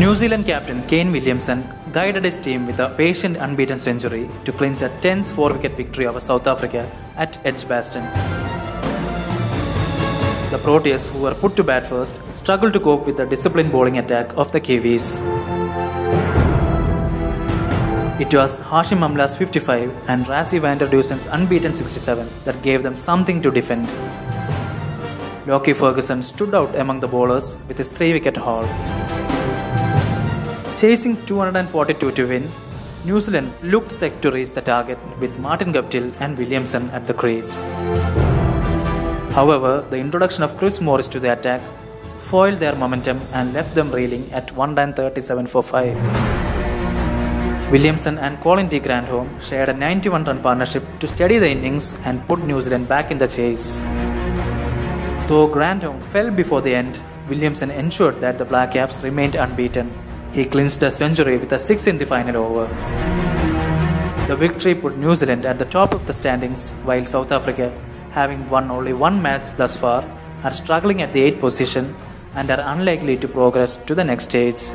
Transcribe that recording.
New Zealand captain Kane Williamson guided his team with a patient unbeaten century to clinch a tense 4-wicket victory over South Africa at Edgbaston. The Proteas, who were put to bat first, struggled to cope with the disciplined bowling attack of the Kiwis. It was Hashim Amla's 55 and Rassie van der Dusen's unbeaten 67 that gave them something to defend. Mikey Ferguson stood out among the bowlers with his 3-wicket haul. Chasing 242 to win, New Zealand looked set to reach the target with Martin Guptill and Williamson at the crease. However, the introduction of Chris Morris to the attack foiled their momentum and left them reeling at 137 for 5. Williamson and Colin de Grandhomme shared a 91-run partnership to steady the innings and put New Zealand back in the chase. Though Grandhomme fell before the end, Williamson ensured that the Black Caps remained unbeaten. He clinched a century with a 6 in the final over. The victory put New Zealand at the top of the standings, while South Africa, having won only one match thus far, are struggling at the 8th position and are unlikely to progress to the next stage.